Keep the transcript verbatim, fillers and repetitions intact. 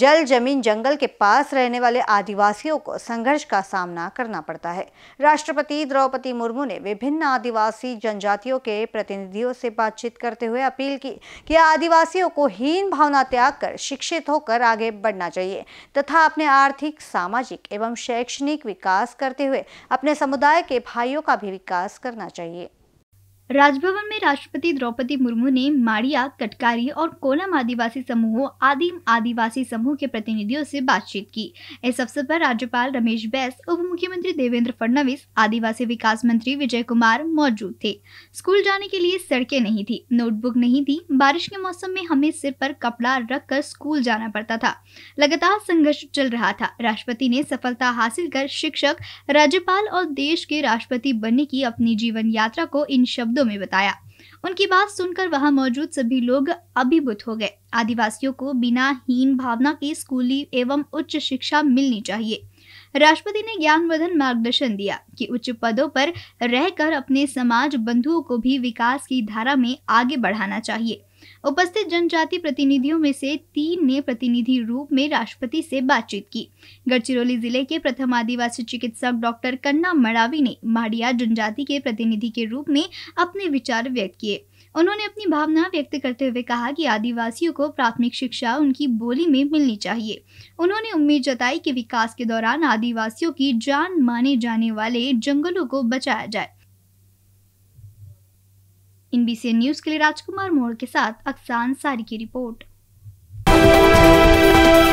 जल जमीन जंगल के पास रहने वाले आदिवासियों को संघर्ष का सामना करना पड़ता है। राष्ट्रपति द्रौपदी मुर्मू ने विभिन्न आदिवासी जनजातियों के प्रतिनिधियों से बातचीत करते हुए अपील की कि आदिवासियों को हीन भावना त्याग कर शिक्षित होकर आगे बढ़ना चाहिए तथा अपने आर्थिक, सामाजिक एवं शैक्षणिक विकास करते हुए अपने समुदाय के भाइयों का भी विकास करना चाहिए। राजभवन में राष्ट्रपति द्रौपदी मुर्मू ने माड़िया, कटकारी और कोलम आदिवासी समूहों, आदिम आदिवासी समूह के प्रतिनिधियों से बातचीत की। इस अवसर पर राज्यपाल रमेश बैस, उप मुख्यमंत्री देवेंद्र फडणवीस, आदिवासी विकास मंत्री विजय कुमार मौजूद थे। स्कूल जाने के लिए सड़कें नहीं थी, नोटबुक नहीं थी, बारिश के मौसम में हमें सिर पर कपड़ा रख कर स्कूल जाना पड़ता था। लगातार संघर्ष चल रहा था। राष्ट्रपति ने सफलता हासिल कर शिक्षक, राज्यपाल और देश के राष्ट्रपति बनने की अपनी जीवन यात्रा को इन शब्दों में बताया। उनकी बात सुनकर वहां मौजूद सभी लोग अभिभूत हो गए। आदिवासियों को बिना हीन भावना के स्कूली एवं उच्च शिक्षा मिलनी चाहिए। राष्ट्रपति ने ज्ञानवर्धन मार्गदर्शन दिया कि उच्च पदों पर रहकर अपने समाज बंधुओं को भी विकास की धारा में आगे बढ़ाना चाहिए। उपस्थित जनजाति प्रतिनिधियों में से तीन ने प्रतिनिधि रूप में राष्ट्रपति से बातचीत की। गढ़चिरौली जिले के प्रथम आदिवासी चिकित्सक डॉक्टर कर्ना मरावी ने माड़िया जनजाति के प्रतिनिधि के रूप में अपने विचार व्यक्त किए। उन्होंने अपनी भावना व्यक्त करते हुए कहा कि आदिवासियों को प्राथमिक शिक्षा उनकी बोली में मिलनी चाहिए। उन्होंने उम्मीद जताई कि विकास के दौरान आदिवासियों की जान माने जाने वाले जंगलों को बचाया जाए। एन बी सी न्यूज़ के लिए राजकुमार मोड़ के साथ अफसान सारी की रिपोर्ट।